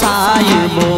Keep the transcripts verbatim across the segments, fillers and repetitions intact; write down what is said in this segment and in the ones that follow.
साहिबो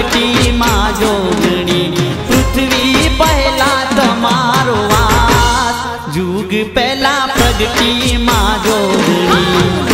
प्रगटी माँ जोगणी पृथ्वी पहला तमारो वास, जुग पहला प्रगटी माँ जोगणी।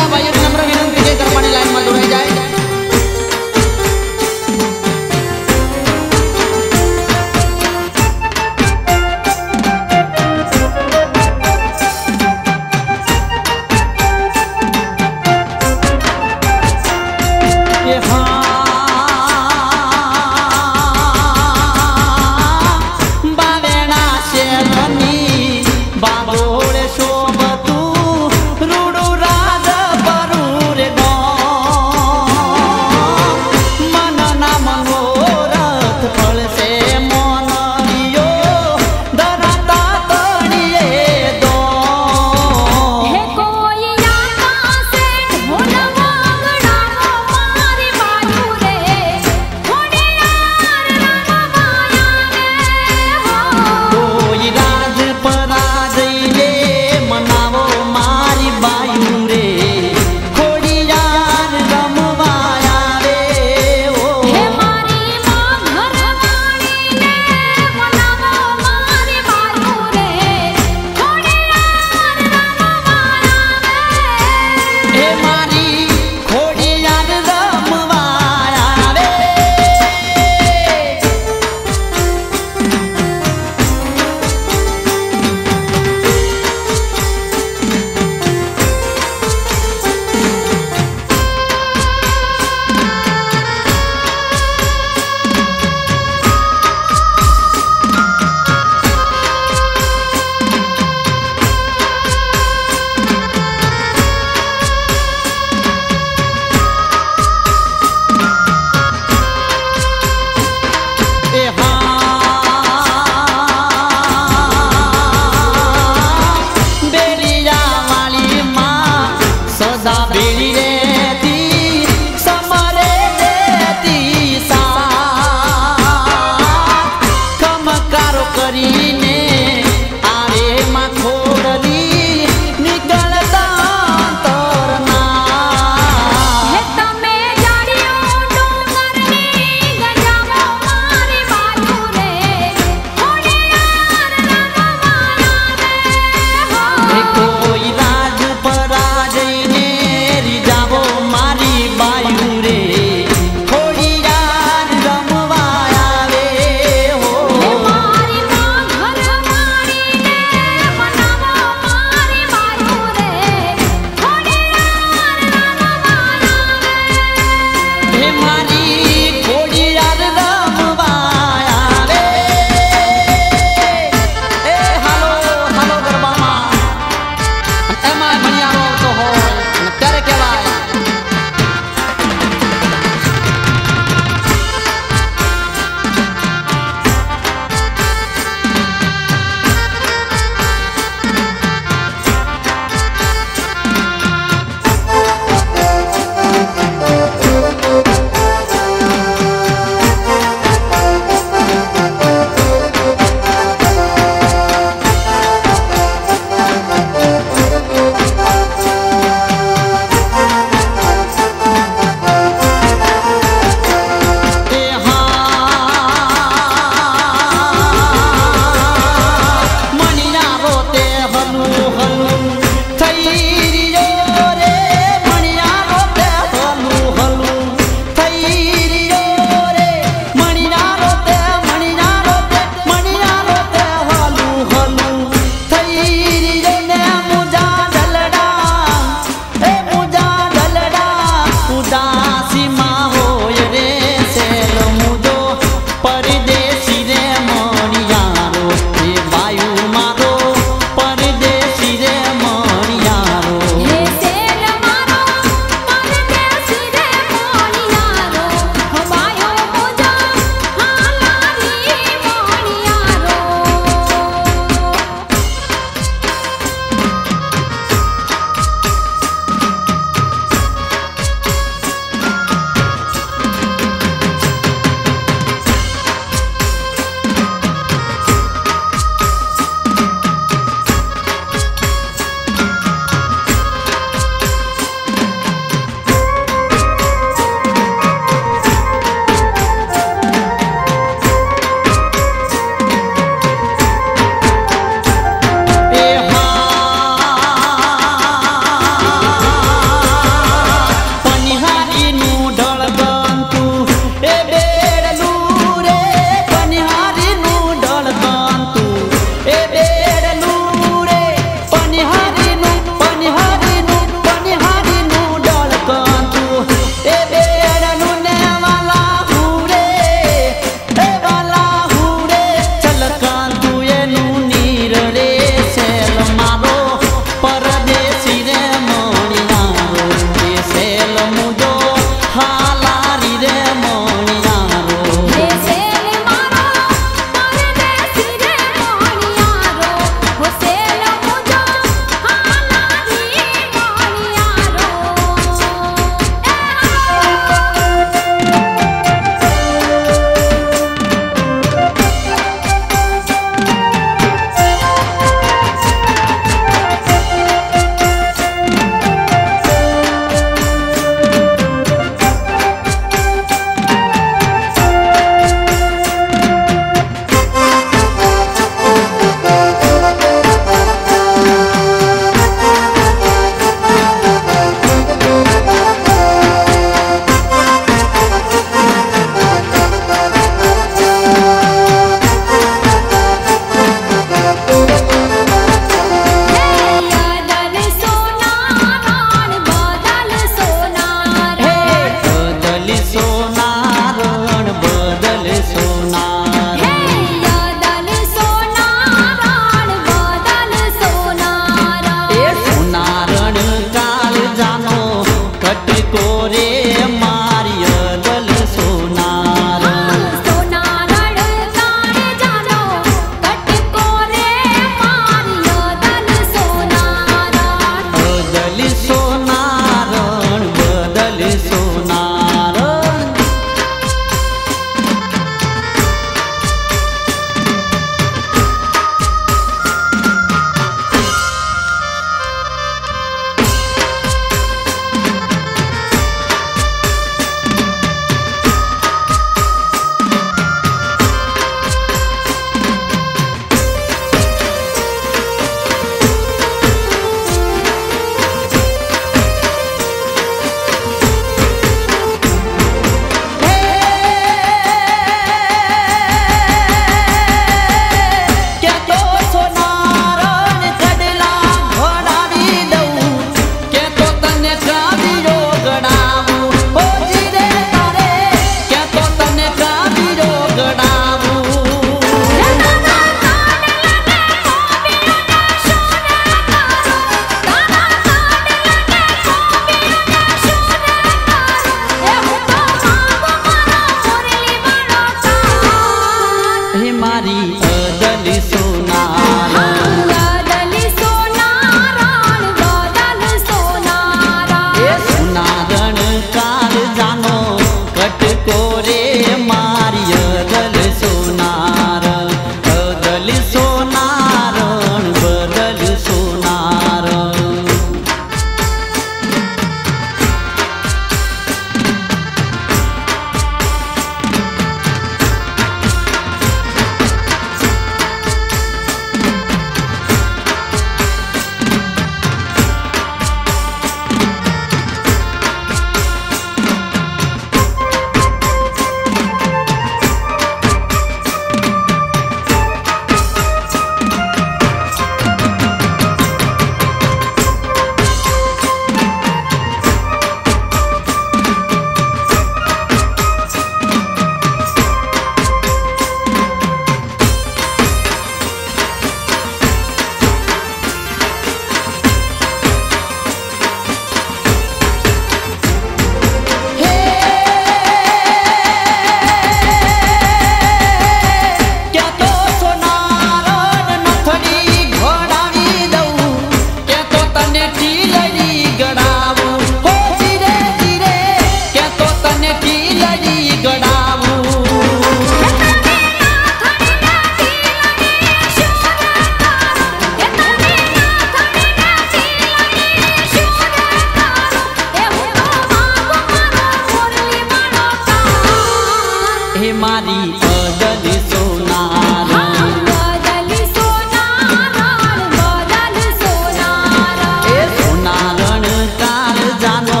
तुम्हारी बदल सोनारा, बदल सोनारा, बदल सोनारा, ए सोनारण तार जानो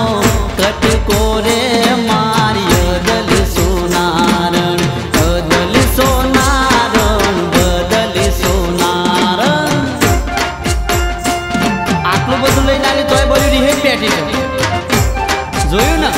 कटको रे मारी बदल सोनारण, बदल सोनारण, बदल सोनारण। आटलू बधु लई आली तोय बोली हे पेटी जोयू ना।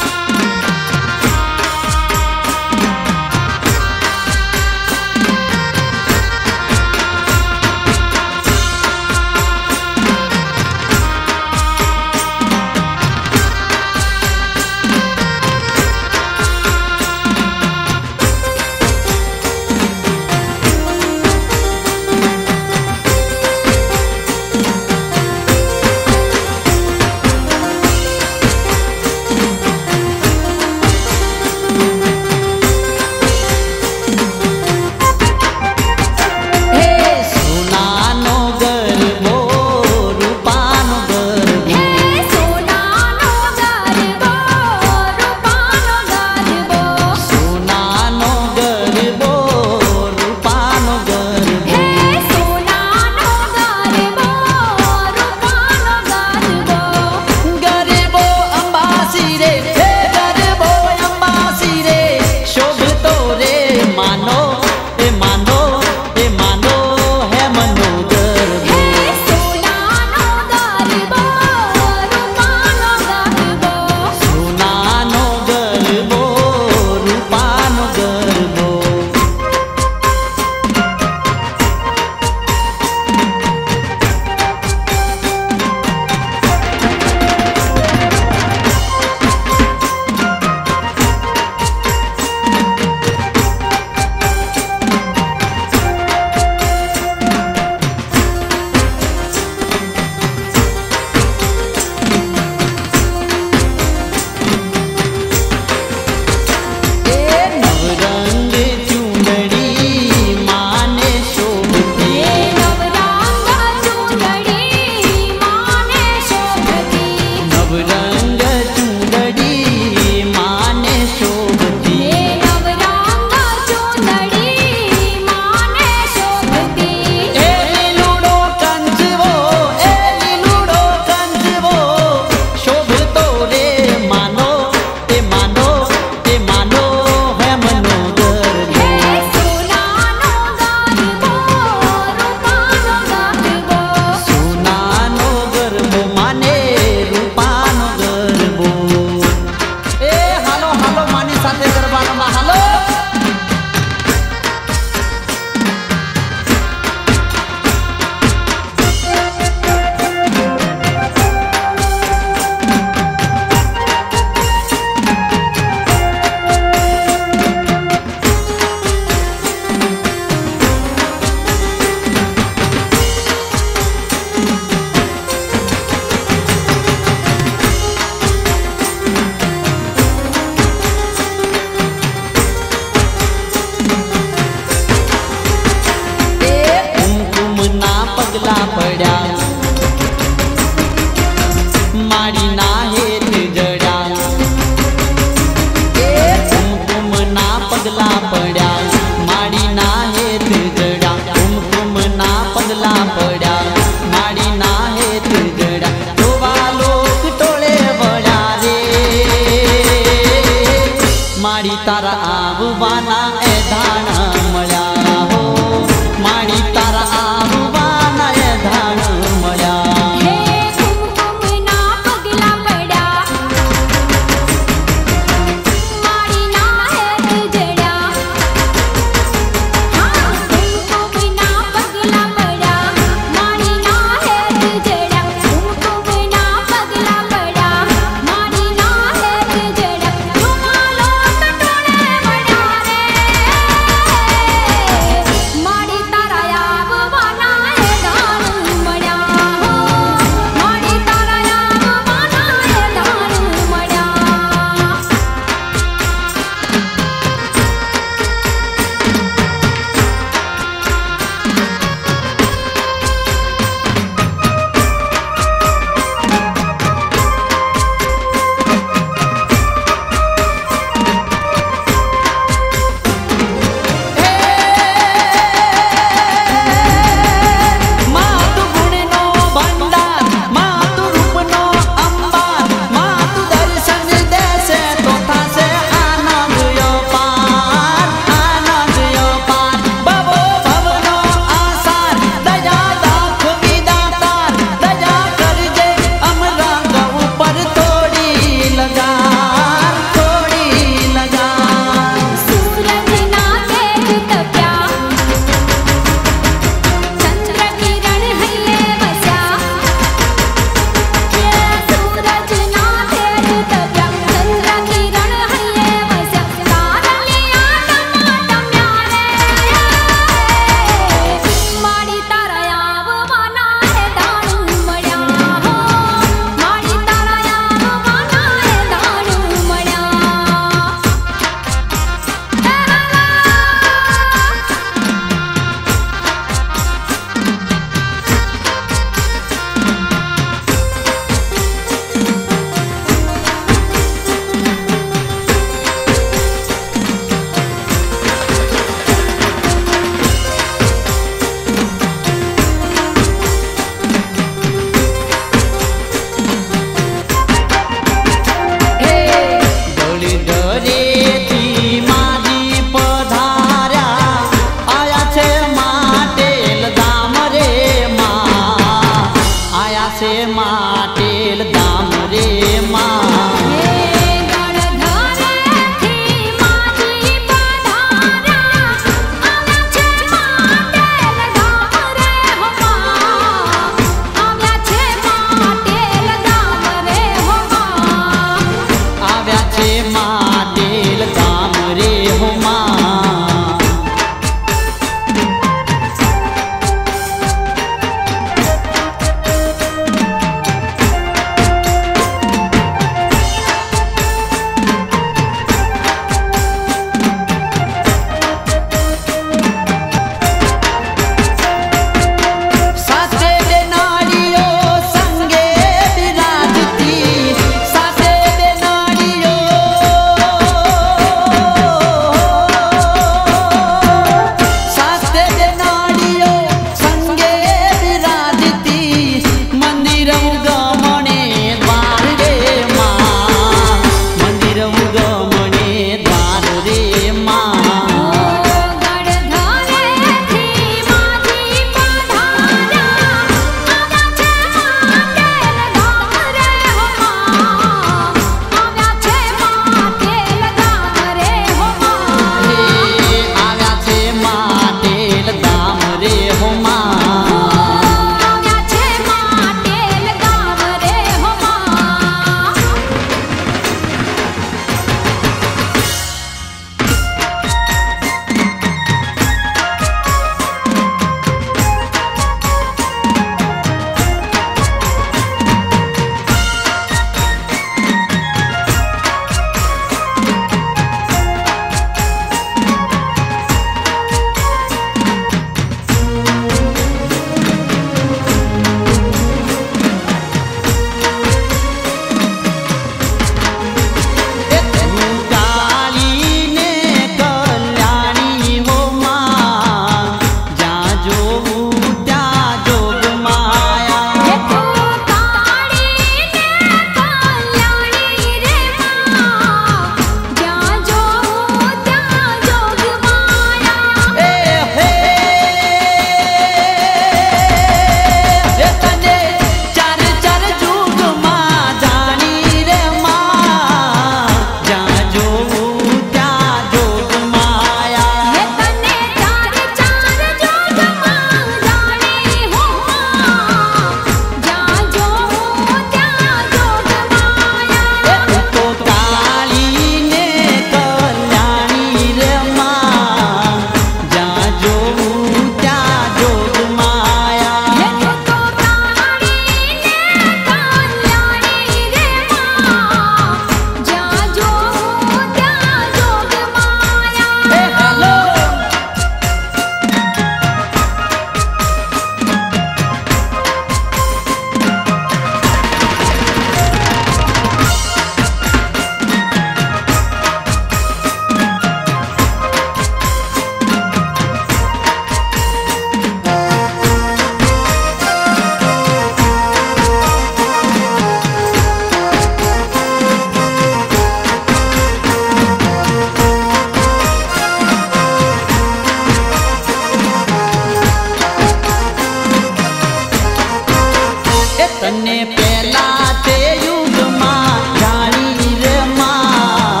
तन्ने पहला ते युग मां जानी रे मां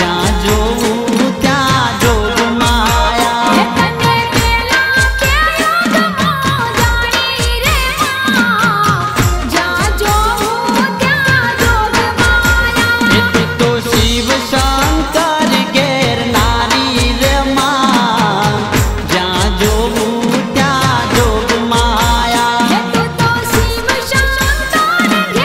जा जो त्या जो माया तन्ने पहला ते युग मां जानी रे मां जा जो त्या जो माया इति तो शिव शंकर गैर नारी रे मां जा जो त्या जो माया तो शिव शंकर।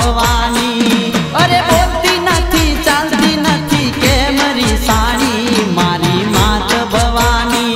भवानी। अरे बोलती नथी चालती नथी के मरी सानी मारी मात भवानी।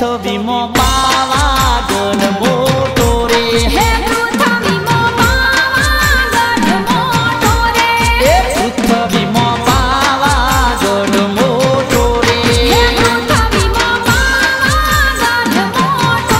पृथ्वी मो पावागढ़ मोटो रे हे पृथ्वी मो पावागढ़ मोटो रे हे पृथ्वी मो पावागढ़ मोटो रे हे पृथ्वी मो पावागढ़ मोटो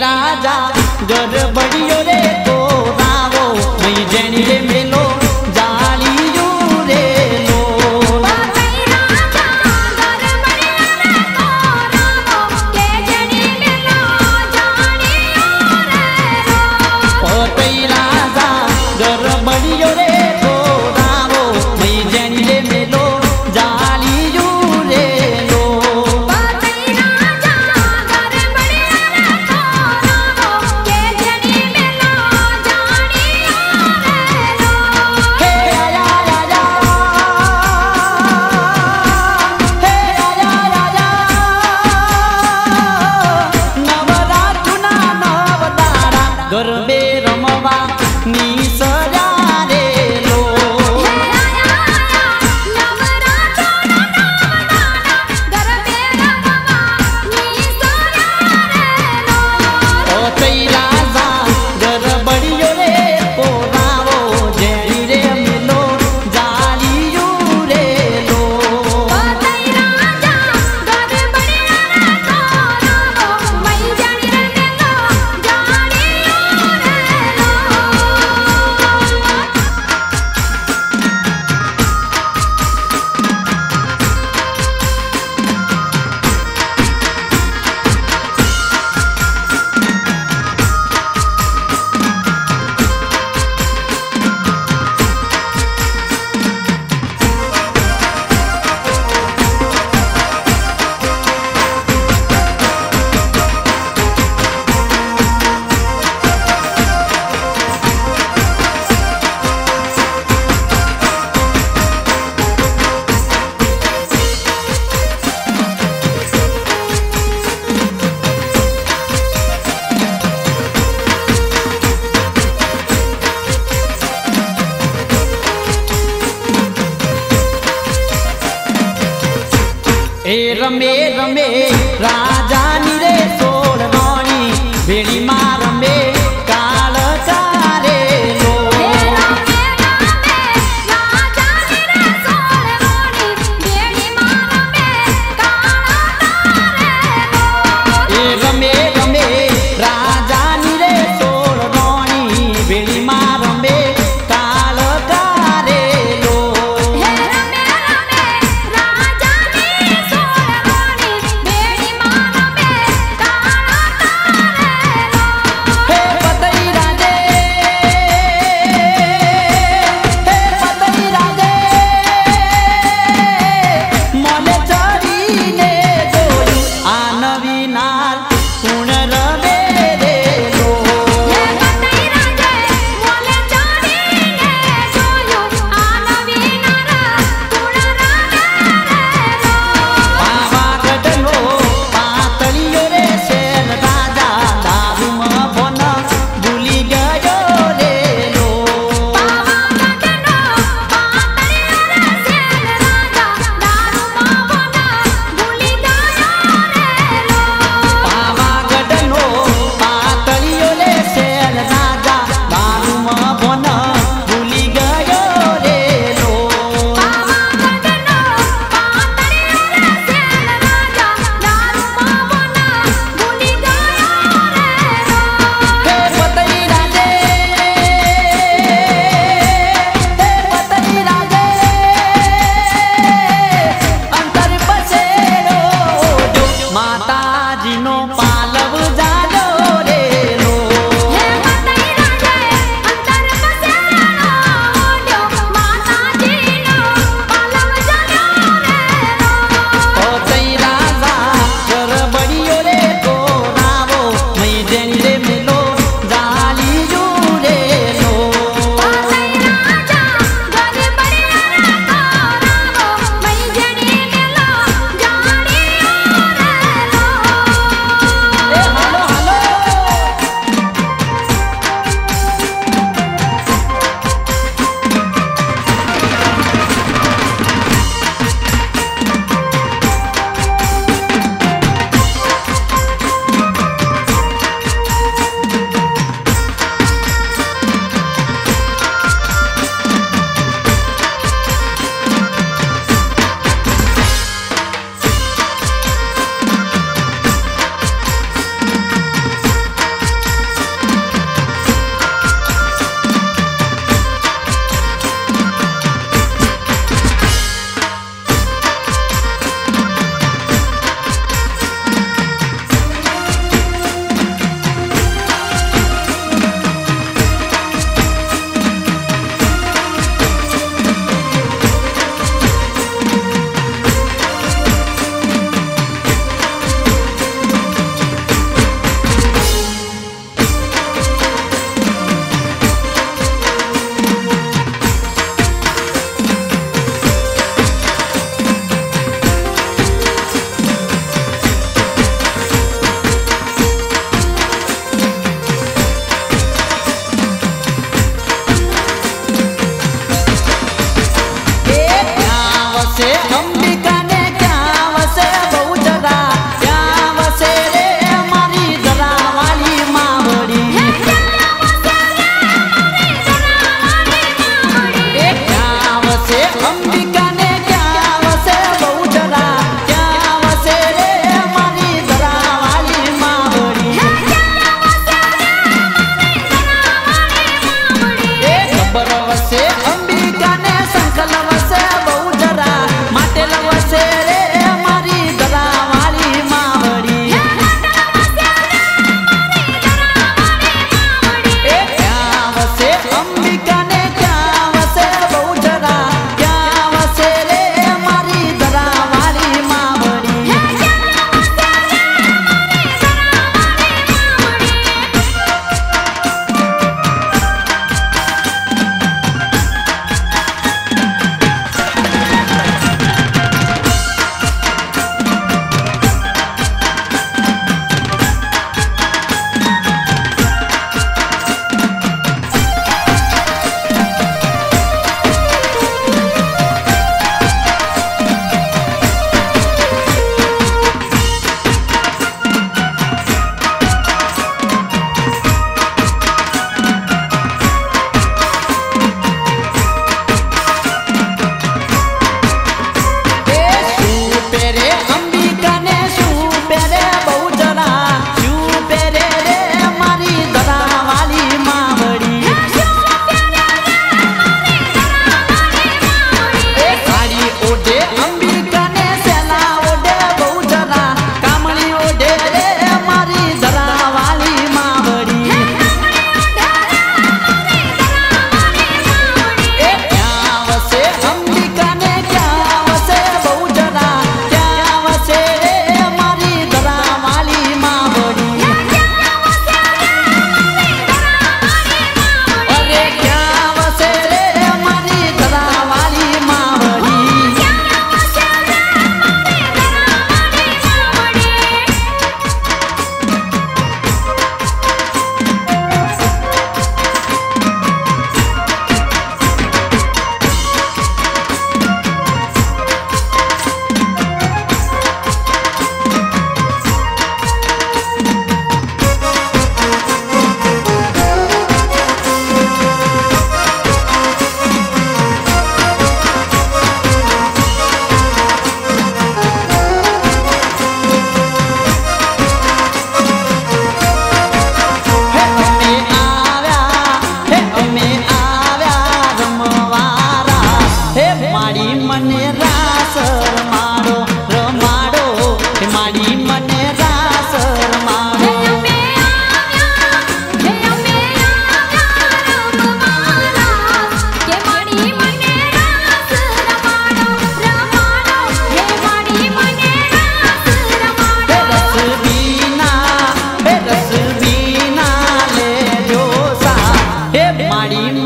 राजा गड़बड़ियों रे तो रावो मैं जैनी रे मेलो जालियों रे लो राजा गड़बड़ियों रे तो रावो के जैनी रे लो जालियों रे लो पतई राजा गड़बड़ियों रे तो रावो मैं जैनी रे मेलो जालियों रे लो ए रमे रमे राजा निरे सोड़ रानी बेड़ी मार रमे काल तारे लो राजा निरे सोड़ रानी बेड़ी मार रमे काल तारे लो ए रमे रमे राजा निरे सोड़ रानी बेड़ी मार रमे Mom!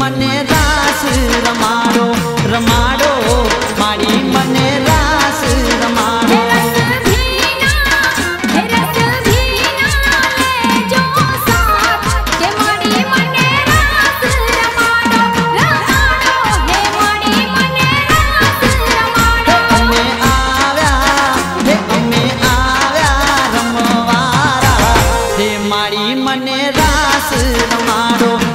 मने रास रमाड़ो रमाड़ो मारी मने रास रमाड़ो रमाड़ो रमाड़ो मारी मने रास रमाड़ो।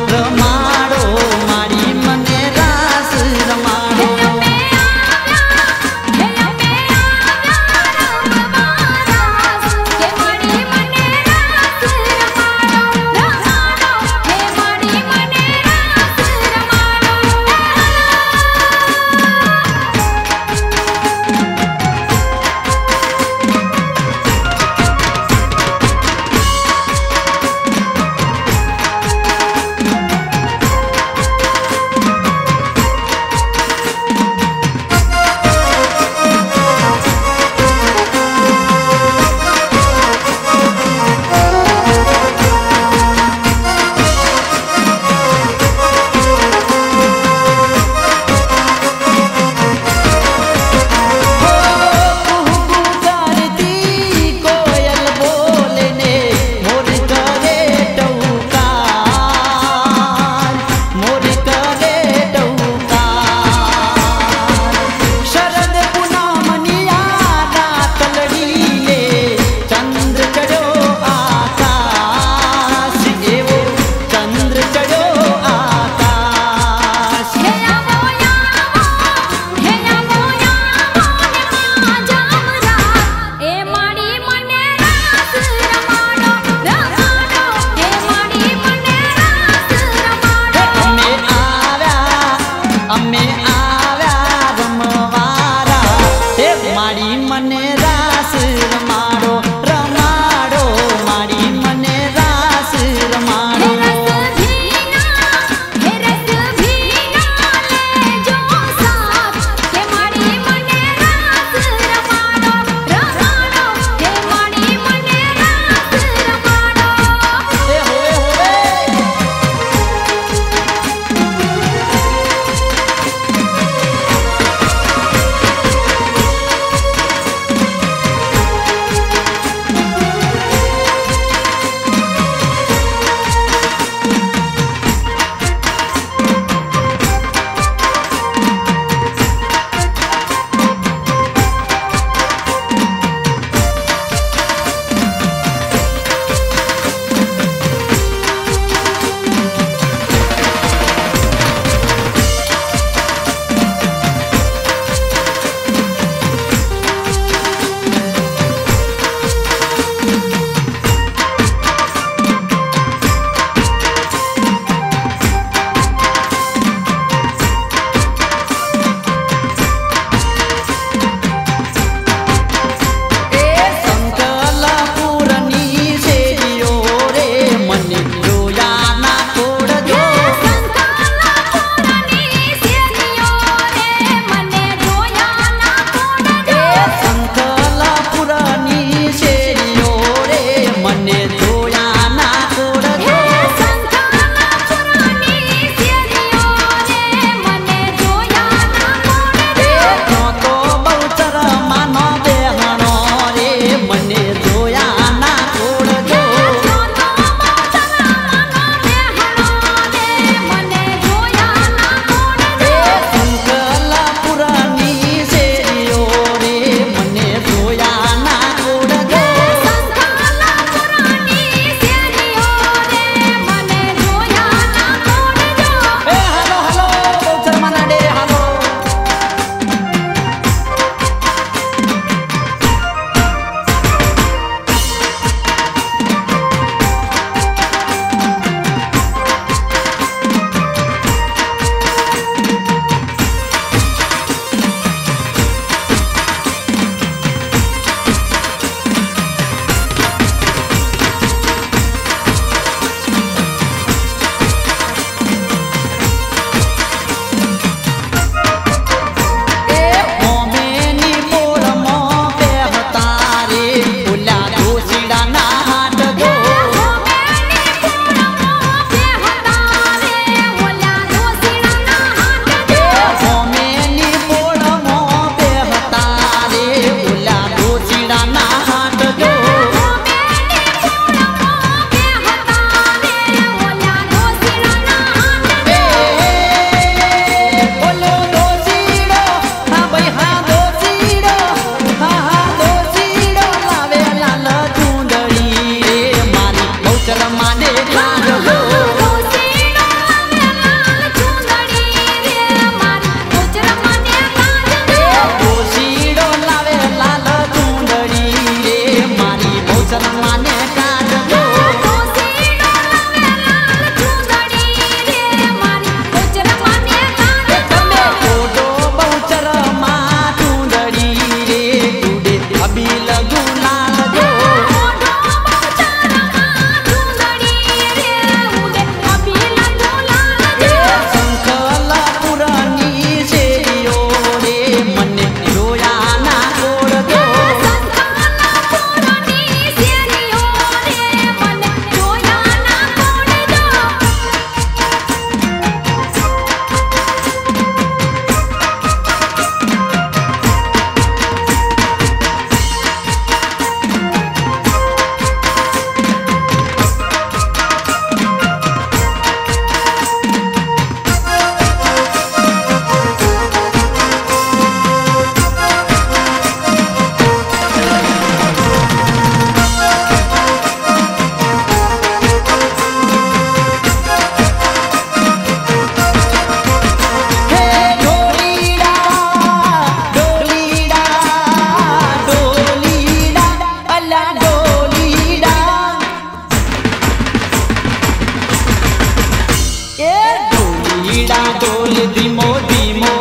ढोल धीमो धीमो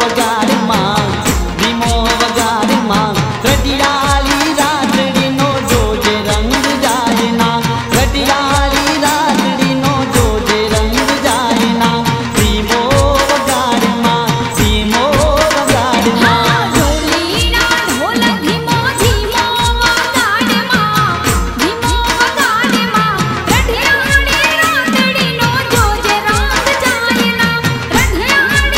वगार मां धीमो वगार मां रटियाली रातड़ी नो जोजे रंग जायना रटियाली रातड़ी नो जोजे रंग जायना धीमो वगार मां धीमो वगार मां ढोली ना ढोल धीमो धीमो वगार मां धीमो वगार मां रटियाली रातड़ी नो जोजे रंग जायना रटियाली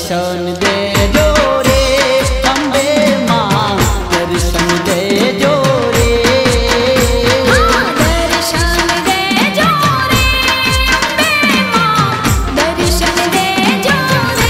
दर्शन दे दो रे अम्बे माँ, दर्शन दे दो रे, दर्शन दे दो रे अम्बे माँ, दर्शन दे दो रे।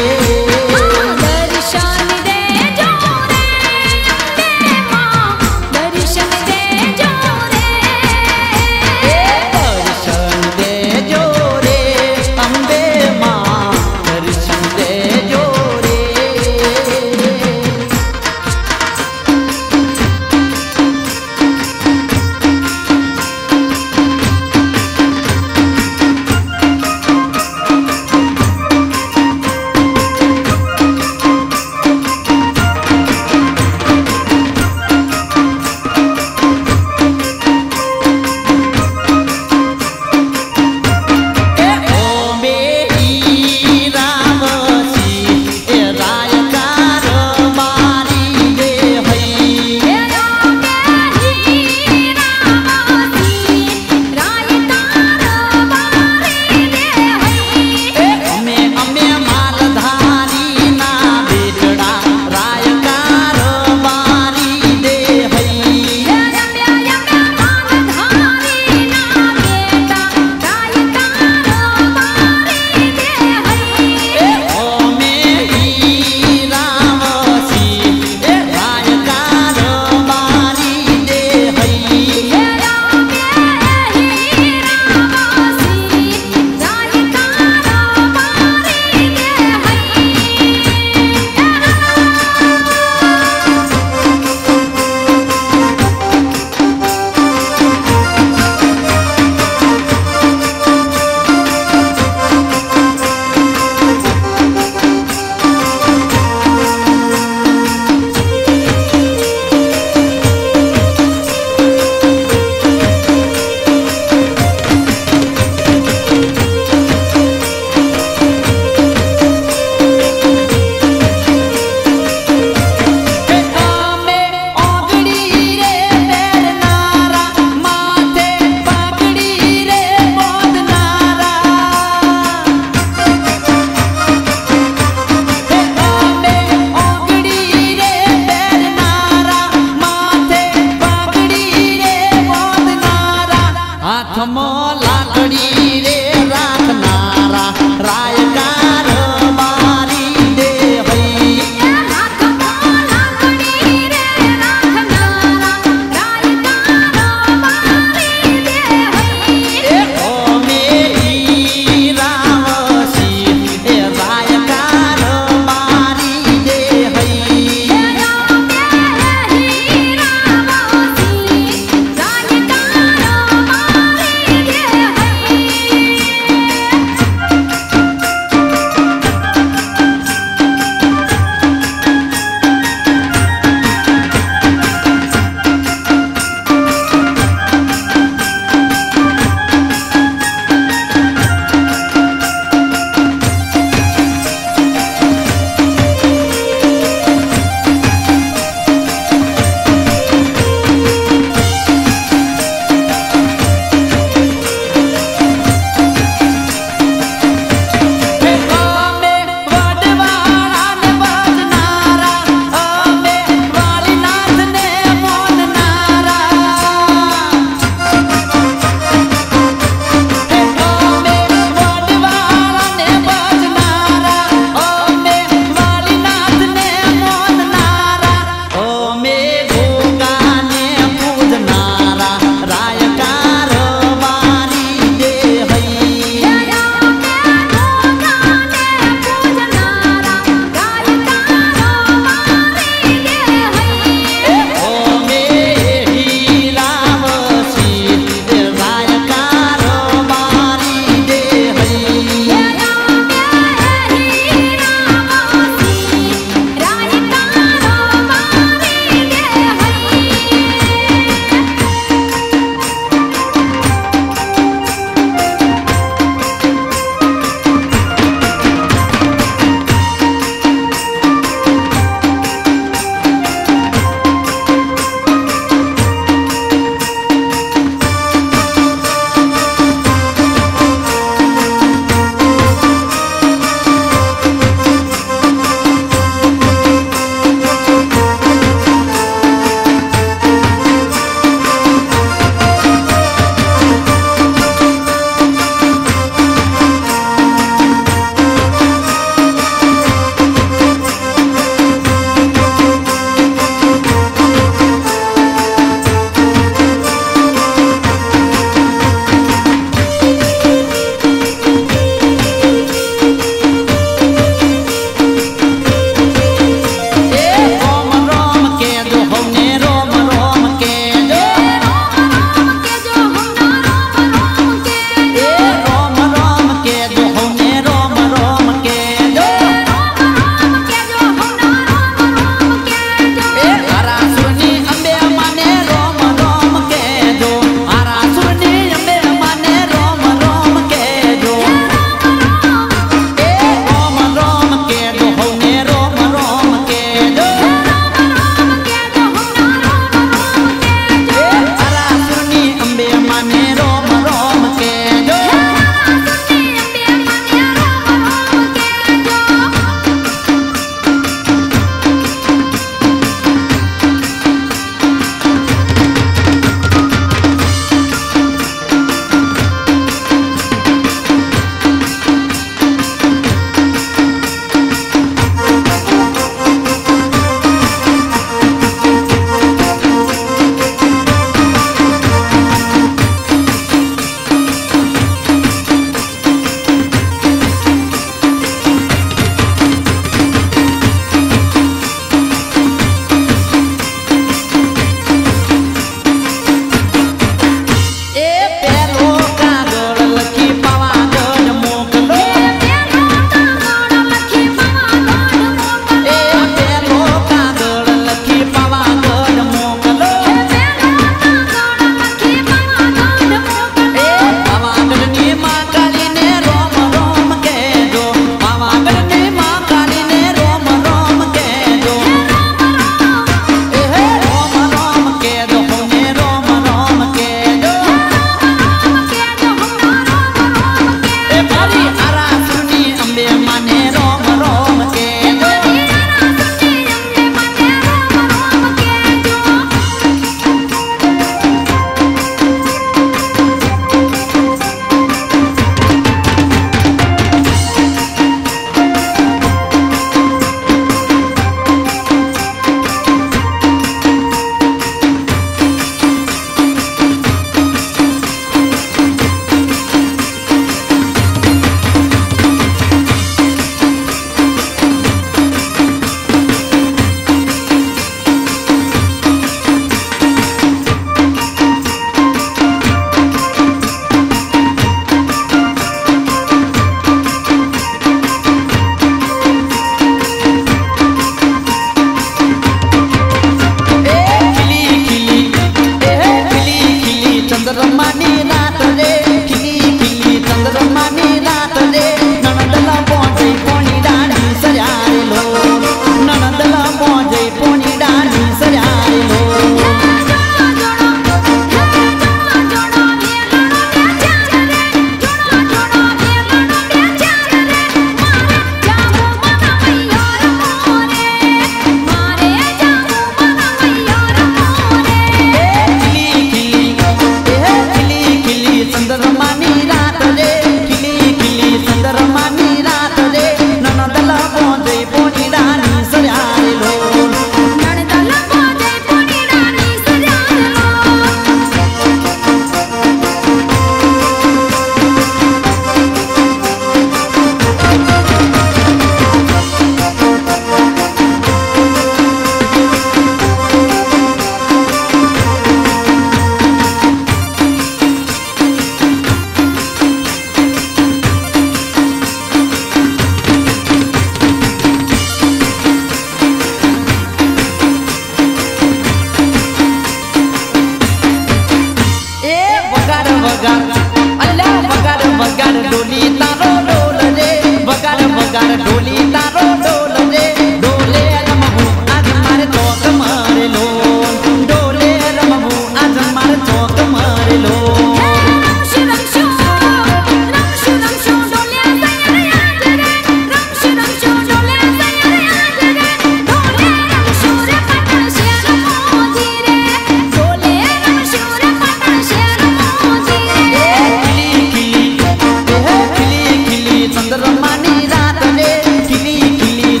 चंद्रमा नी रात रे खिली खिली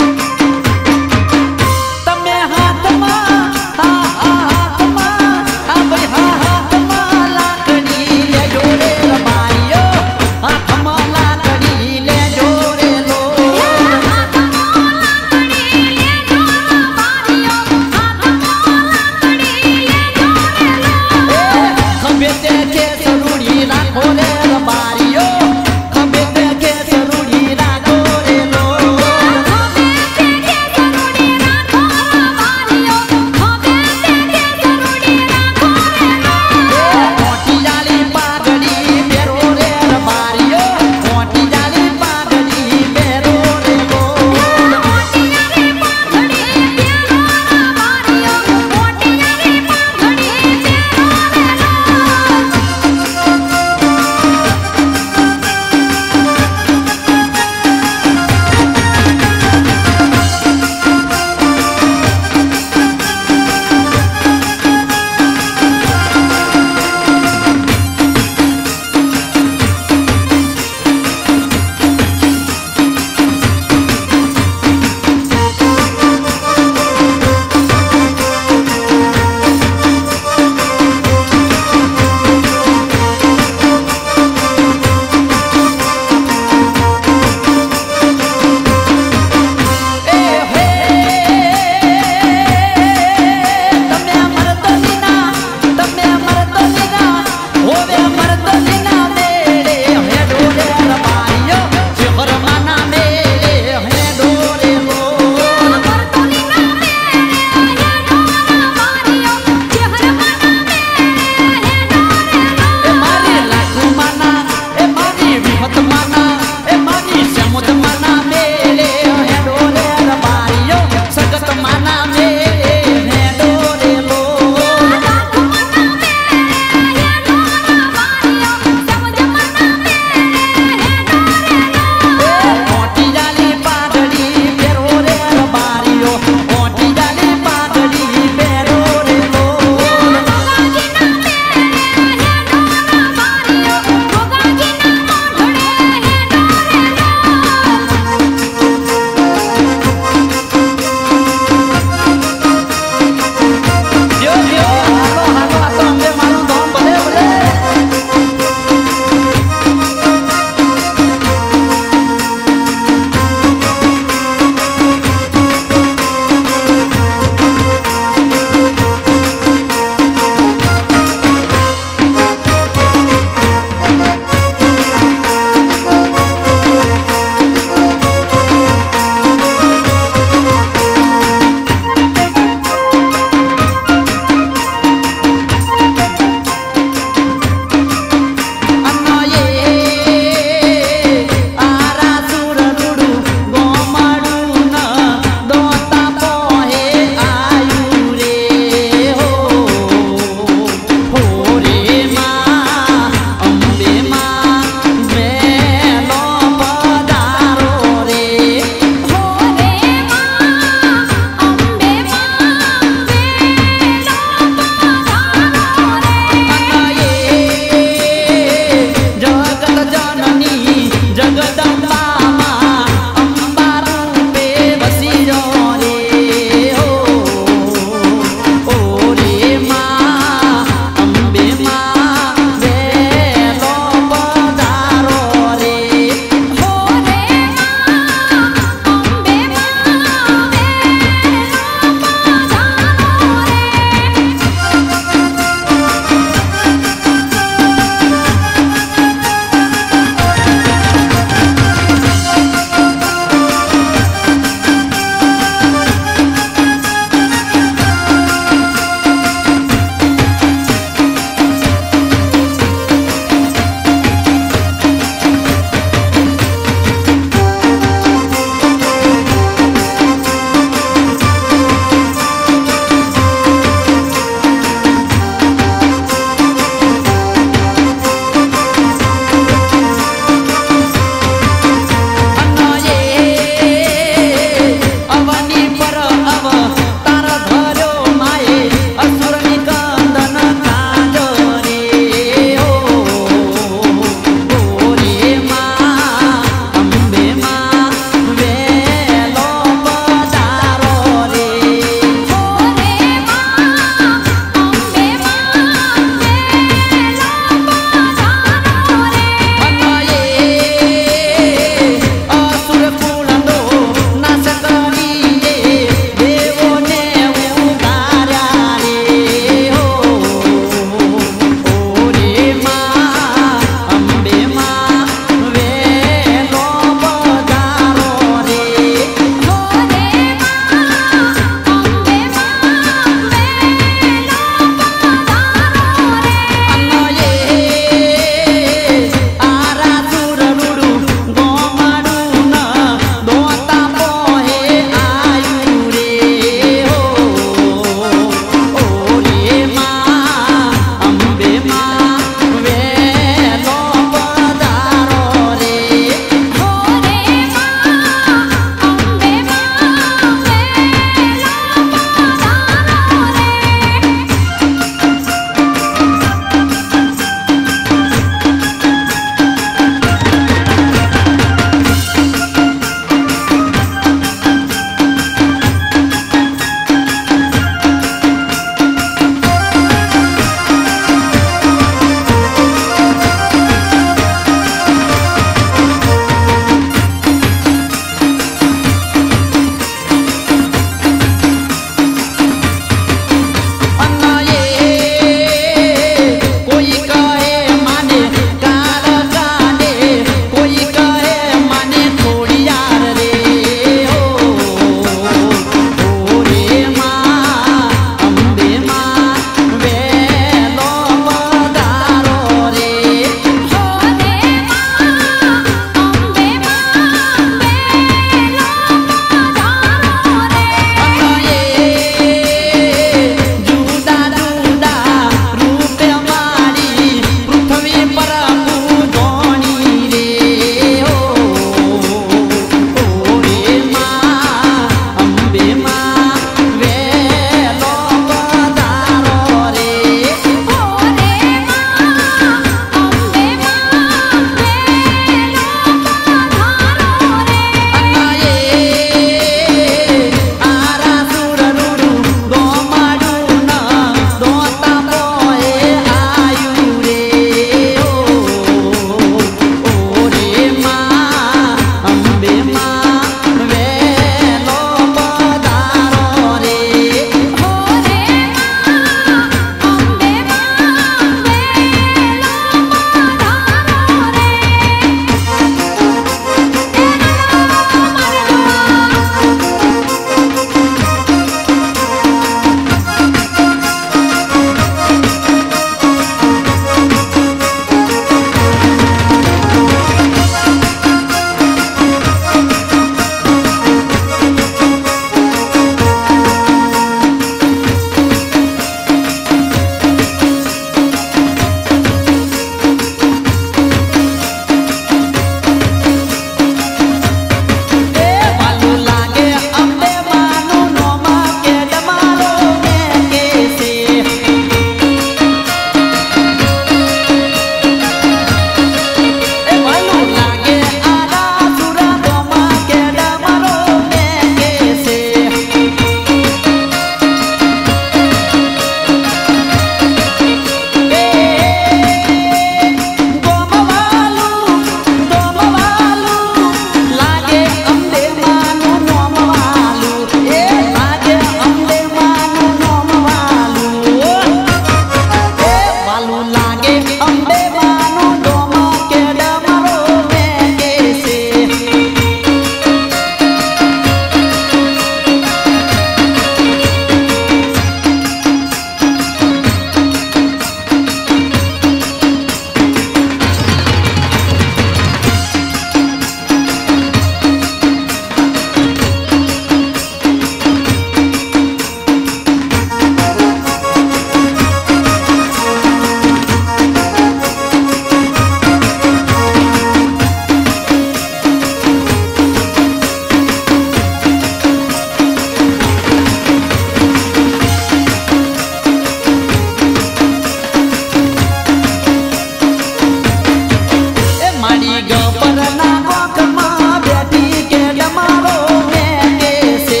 हमारी गौपरना गोकमा बेटी के डमारो में कैसे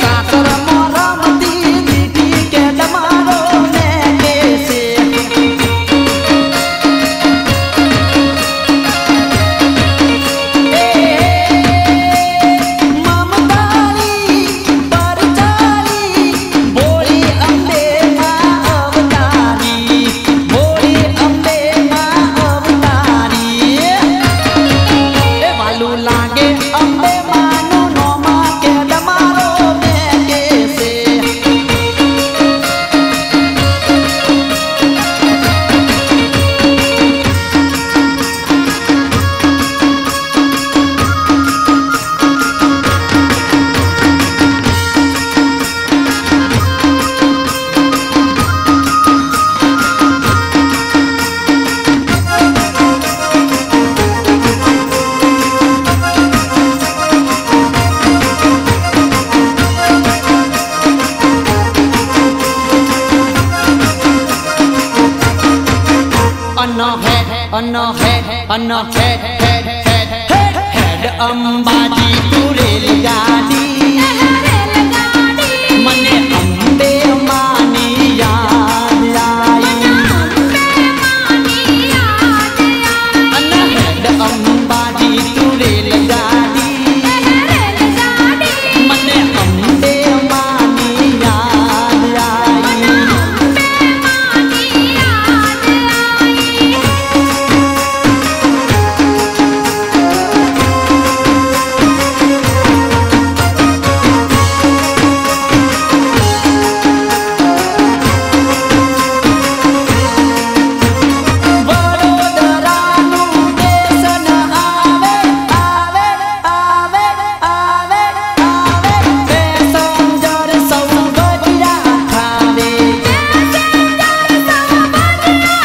सासर मोरमती बेटी के डमारो में कैसे अन्ना है अन्ना है अन्ना है हेड अंबाजी तू रेलगाड़ी मने अम्बे मानी याद आई अन्ना हेड अंबाजी तू रेलगाड़ी मने अम्बे मानी याद आई अंबाजी तू रेलगाड़ी मने अम्बे मानी याद आई अन्ना हेड अंबाजी तू रेलगाड़ी मने अम्बे मानी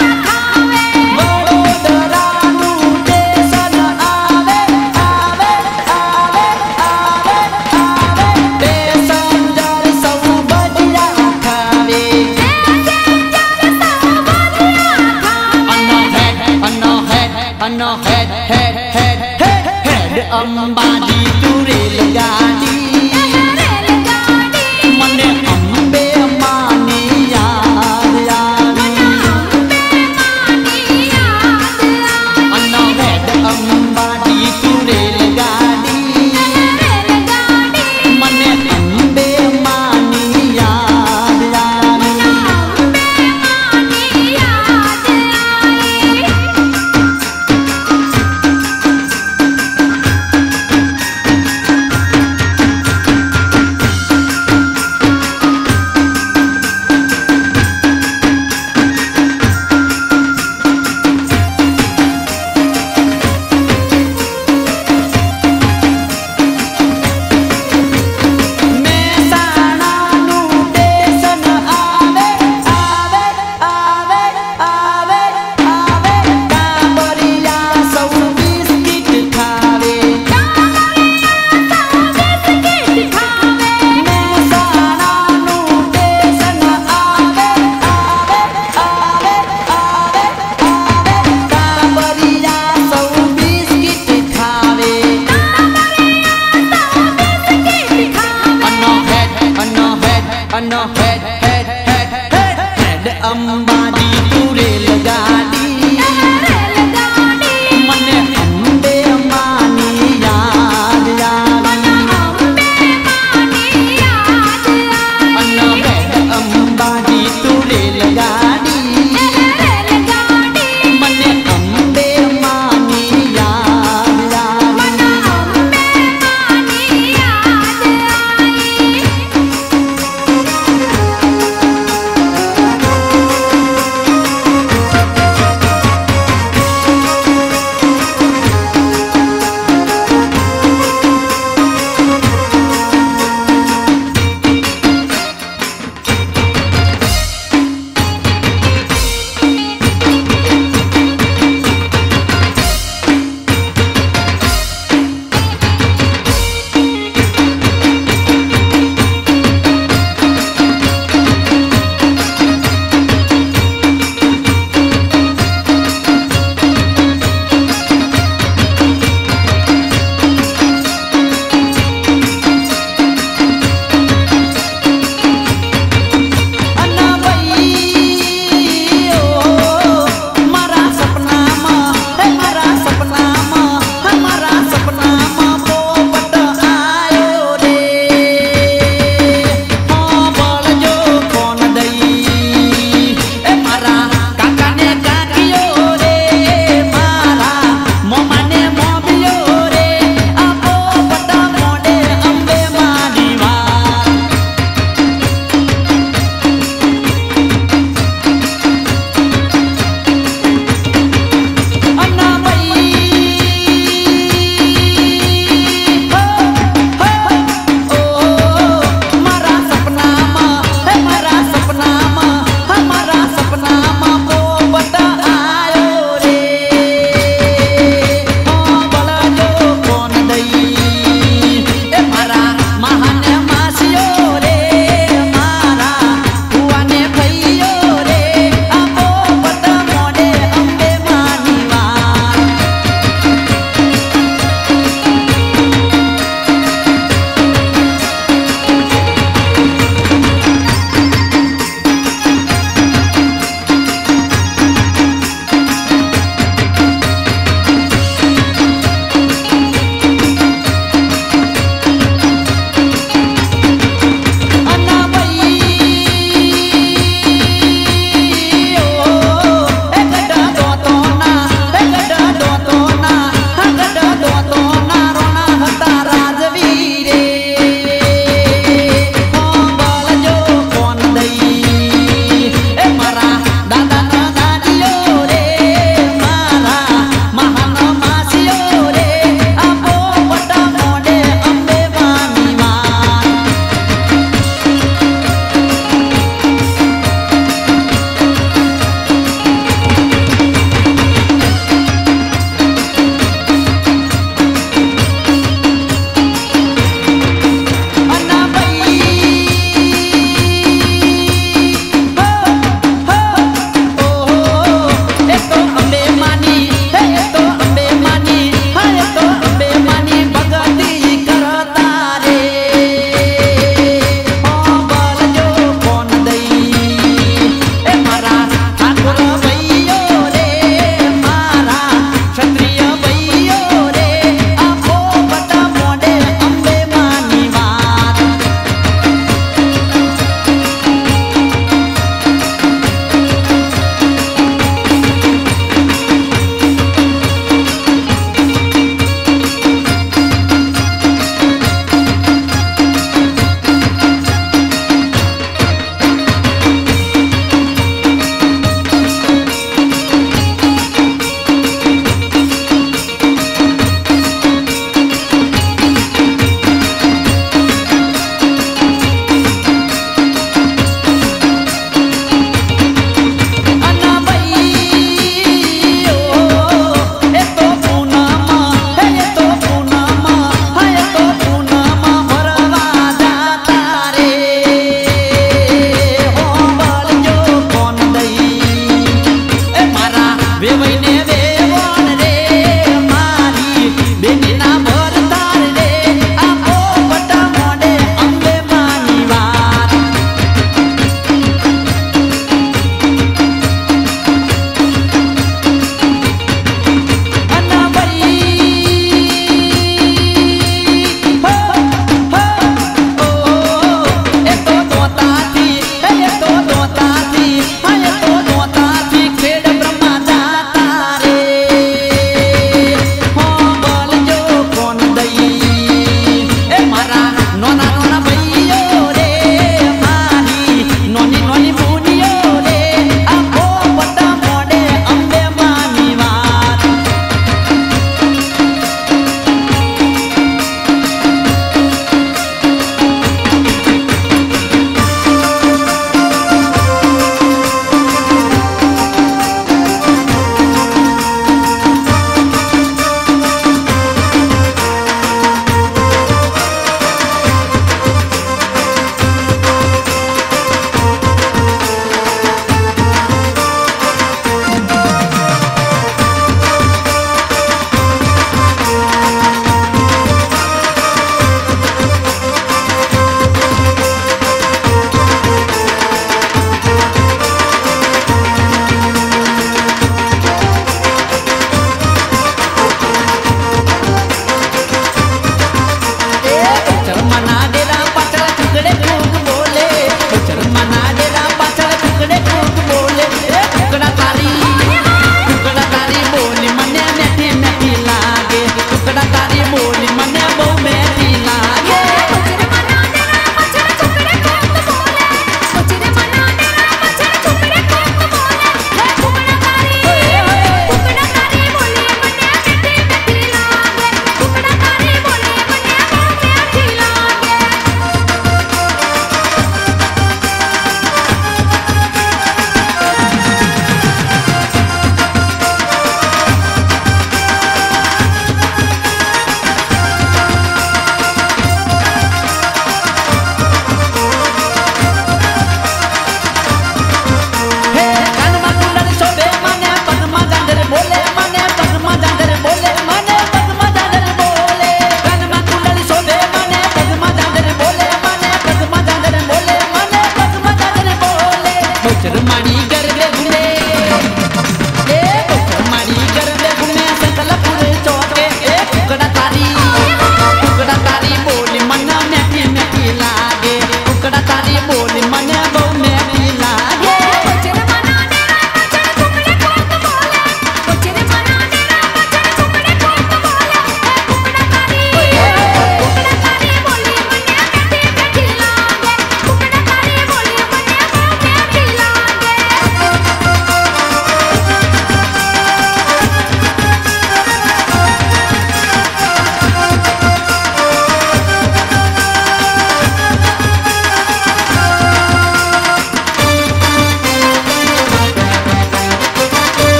याद आई अन्ना हेड हेड हेड हेड हेड अंबाजी तू रेलगाड़ी मने अम्बे मानी याद आई अन्ना हेड अंबाजी तू रेलगाड़ी मने अम्बे मानी याद आई Thank you.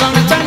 रंग चंग